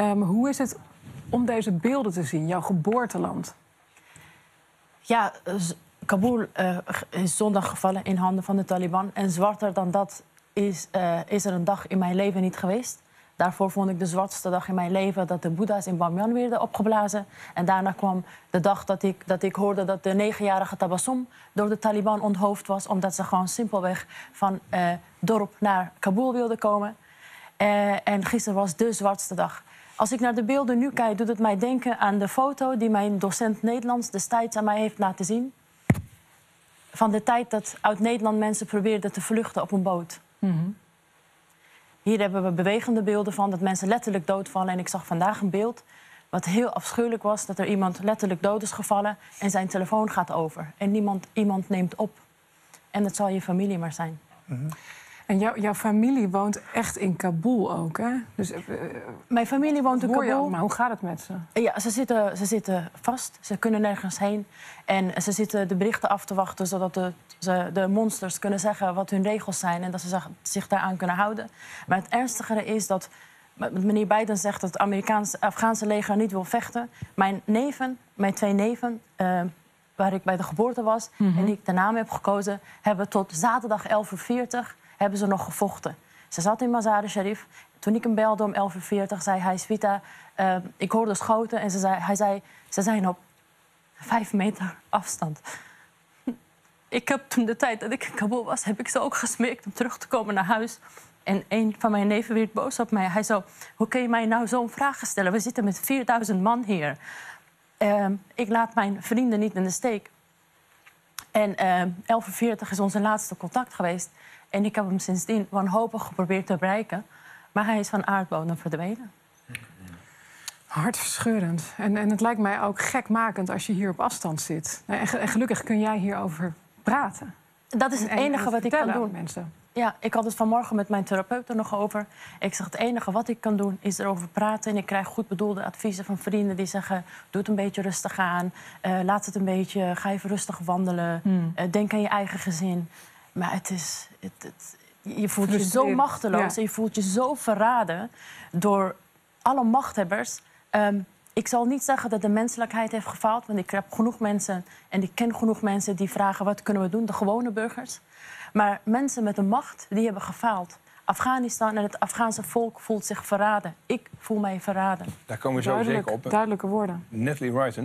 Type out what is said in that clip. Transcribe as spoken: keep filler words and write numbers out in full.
Um, hoe is het om deze beelden te zien, jouw geboorteland? Ja, Kabul uh, is zondag gevallen in handen van de Taliban. En zwarter dan dat is, uh, is er een dag in mijn leven niet geweest. Daarvoor vond ik de zwartste dag in mijn leven dat de boeddha's in Bamiyan werden opgeblazen. En daarna kwam de dag dat ik, dat ik hoorde dat de negenjarige Tabassum door de Taliban onthoofd was. Omdat ze gewoon simpelweg van uh, dorp naar Kabul wilden komen. Uh, en gisteren was de zwartste dag. Als ik naar de beelden nu kijk, doet het mij denken aan de foto die mijn docent Nederlands destijds aan mij heeft laten zien. Van de tijd dat uit Nederland mensen probeerden te vluchten op een boot. Mm-hmm. Hier hebben we bewegende beelden van dat mensen letterlijk doodvallen. En ik zag vandaag een beeld wat heel afschuwelijk was. Dat er iemand letterlijk dood is gevallen en zijn telefoon gaat over. En niemand, iemand neemt op. En dat zal je familie maar zijn. Mm-hmm. En jou, jouw familie woont echt in Kabul ook, hè? Dus, uh, Mijn familie woont in Kabul. Maar hoe gaat het met ze? Ja, ze zitten, ze zitten vast. Ze kunnen nergens heen. En ze zitten de berichten af te wachten, zodat de, ze, de monsters kunnen zeggen wat hun regels zijn en dat ze zich daaraan kunnen houden. Maar het ernstigere is dat meneer Biden zegt dat het Amerikaans, Afghaanse leger niet wil vechten. Mijn neven, mijn twee neven... Uh, waar ik bij de geboorte was mm-hmm. en die ik de naam heb gekozen, hebben tot zaterdag elf uur veertig hebben ze nog gevochten. Ze zat in Mazar-e-Sharif. Toen ik hem belde om elf uur veertig, zei hij, Svita, uh, ik hoorde schoten. En ze zei, hij zei, ze zijn op vijf meter afstand. Ik heb toen de tijd dat ik in Kabul was, heb ik ze ook gesmeekt om terug te komen naar huis. En een van mijn neven werd boos op mij. Hij zo, hoe kun je mij nou zo'n vraag stellen? We zitten met vierduizend man hier. Uh, ik laat mijn vrienden niet in de steek. En uh, elf uur veertig is onze laatste contact geweest. En ik heb hem sindsdien wanhopig geprobeerd te bereiken. Maar hij is van aardbodem verdwenen. Hartverscheurend. En, en het lijkt mij ook gekmakend als je hier op afstand zit. En, en gelukkig kun jij hierover praten. Dat is het en, enige en wat ik kan doen. Mensen. Ja, ik had het vanmorgen met mijn therapeut er nog over. Ik zeg, het enige wat ik kan doen is erover praten. En ik krijg goed bedoelde adviezen van vrienden die zeggen, doe het een beetje rustig aan. Uh, laat het een beetje, ga even rustig wandelen. Hmm. Uh, denk aan je eigen gezin. Maar het is, het, het, je voelt je zo machteloos ja. en je voelt je zo verraden door alle machthebbers. Um, ik zal niet zeggen dat de menselijkheid heeft gefaald, want ik heb genoeg mensen en ik ken genoeg mensen die vragen wat kunnen we doen, de gewone burgers. Maar mensen met de macht, die hebben gefaald. Afghanistan en het Afghaanse volk voelt zich verraden. Ik voel mij verraden. Daar komen we zo duidelijk, zeker op. Duidelijke woorden. Natalie Wrighton.